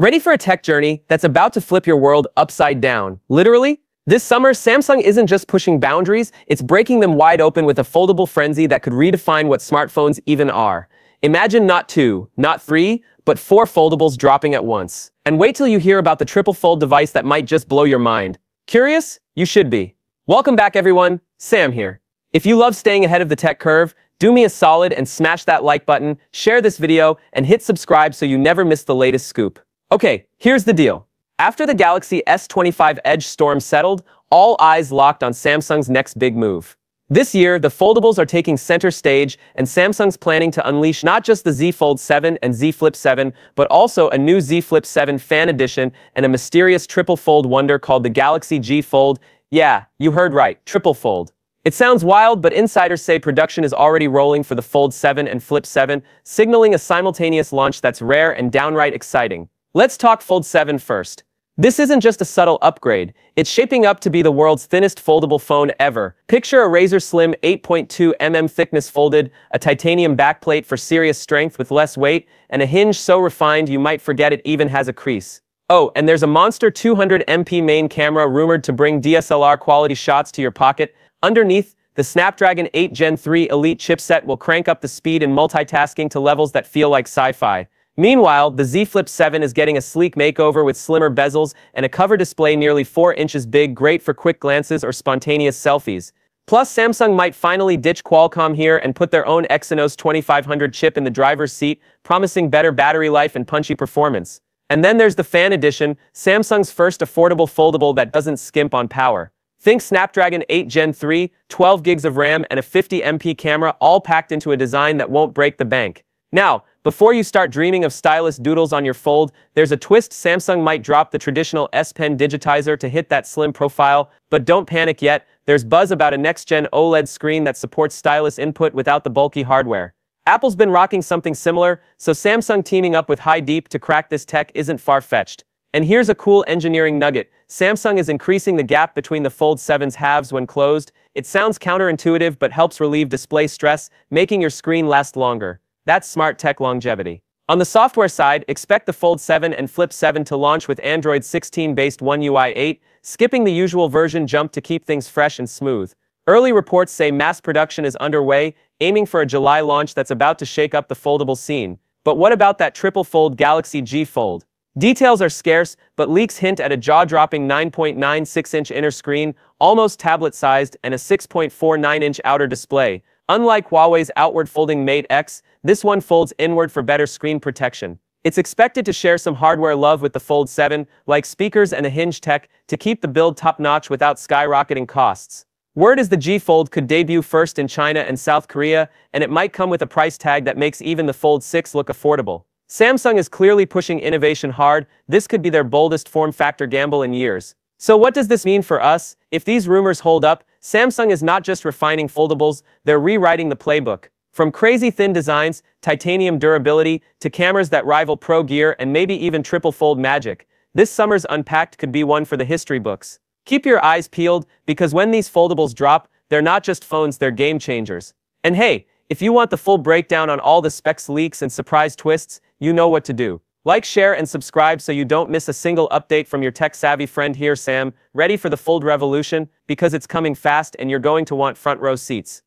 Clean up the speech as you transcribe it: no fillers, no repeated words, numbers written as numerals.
Ready for a tech journey that's about to flip your world upside down? Literally? This summer, Samsung isn't just pushing boundaries, it's breaking them wide open with a foldable frenzy that could redefine what smartphones even are. Imagine not two, not three, but four foldables dropping at once. And wait till you hear about the triple fold device that might just blow your mind. Curious? You should be. Welcome back, everyone. Sam here. If you love staying ahead of the tech curve, do me a solid and smash that like button, share this video, and hit subscribe so you never miss the latest scoop. Okay, here's the deal. After the Galaxy S25 Edge storm settled, all eyes locked on Samsung's next big move. This year, the foldables are taking center stage, and Samsung's planning to unleash not just the Z Fold 7 and Z Flip 7, but also a new Z Flip 7 fan edition and a mysterious triple fold wonder called the Galaxy G Fold. Yeah, you heard right, triple fold. It sounds wild, but insiders say production is already rolling for the Fold 7 and Flip 7, signaling a simultaneous launch that's rare and downright exciting. Let's talk Fold 7 first. This isn't just a subtle upgrade, it's shaping up to be the world's thinnest foldable phone ever. Picture a razor-slim 8.2 mm thickness folded, a titanium backplate for serious strength with less weight, and a hinge so refined you might forget it even has a crease. Oh, and there's a monster 200MP main camera rumored to bring DSLR-quality shots to your pocket. Underneath, the Snapdragon 8 Gen 3 Elite chipset will crank up the speed and multitasking to levels that feel like sci-fi. Meanwhile, the Z Flip 7 is getting a sleek makeover with slimmer bezels and a cover display nearly 4 inches big, great for quick glances or spontaneous selfies. Plus, Samsung might finally ditch Qualcomm here and put their own Exynos 2500 chip in the driver's seat, promising better battery life and punchy performance. And then there's the Fan Edition, Samsung's first affordable foldable that doesn't skimp on power. Think Snapdragon 8 Gen 3, 12 gigs of RAM, and a 50MP camera all packed into a design that won't break the bank. Now, before you start dreaming of stylish doodles on your Fold, there's a twist. Samsung might drop the traditional S Pen digitizer to hit that slim profile, but don't panic yet. There's buzz about a next-gen OLED screen that supports stylus input without the bulky hardware. Apple's been rocking something similar, so Samsung teaming up with HiDeep to crack this tech isn't far-fetched. And here's a cool engineering nugget. Samsung is increasing the gap between the Fold 7's halves when closed. It sounds counterintuitive but helps relieve display stress, making your screen last longer. That's smart tech longevity. On the software side, expect the Fold 7 and Flip 7 to launch with Android 16-based One UI 8, skipping the usual version jump to keep things fresh and smooth. Early reports say mass production is underway, aiming for a July launch that's about to shake up the foldable scene. But what about that triple-fold Galaxy G Fold? Details are scarce, but leaks hint at a jaw-dropping 9.96-inch inner screen, almost tablet-sized, and a 6.49-inch outer display. Unlike Huawei's outward-folding Mate X, this one folds inward for better screen protection. It's expected to share some hardware love with the Fold 7, like speakers and a hinge tech, to keep the build top-notch without skyrocketing costs. Word is the G Fold could debut first in China and South Korea, and it might come with a price tag that makes even the Fold 6 look affordable. Samsung is clearly pushing innovation hard. This could be their boldest form factor gamble in years. So what does this mean for us? If these rumors hold up, Samsung is not just refining foldables, they're rewriting the playbook. From crazy thin designs, titanium durability, to cameras that rival Pro Gear and maybe even triple fold magic, this summer's Unpacked could be one for the history books. Keep your eyes peeled, because when these foldables drop, they're not just phones, they're game changers. And hey, if you want the full breakdown on all the specs, leaks, and surprise twists, you know what to do. Like, share, and subscribe so you don't miss a single update from your tech-savvy friend here, Sam. Ready for the fold revolution? Because it's coming fast and you're going to want front-row seats.